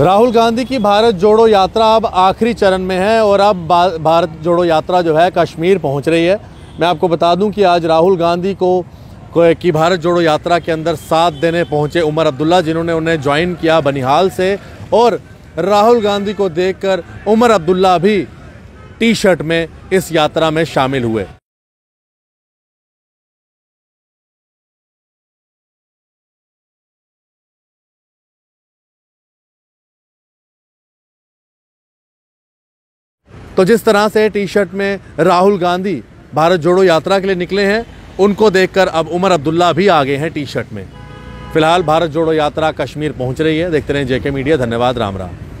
राहुल गांधी की भारत जोड़ो यात्रा अब आखिरी चरण में है और अब भारत जोड़ो यात्रा जो है कश्मीर पहुंच रही है। मैं आपको बता दूं कि आज राहुल गांधी की भारत जोड़ो यात्रा के अंदर साथ देने पहुंचे उमर अब्दुल्ला, जिन्होंने उन्हें ज्वाइन किया बनिहाल से। और राहुल गांधी को देखकर उमर अब्दुल्ला भी टी शर्ट में इस यात्रा में शामिल हुए। तो जिस तरह से टी शर्ट में राहुल गांधी भारत जोड़ो यात्रा के लिए निकले हैं, उनको देखकर अब उमर अब्दुल्ला भी आ गए हैं टी शर्ट में। फिलहाल भारत जोड़ो यात्रा कश्मीर पहुंच रही है। देखते रहें जेके मीडिया। धन्यवाद। राम राम।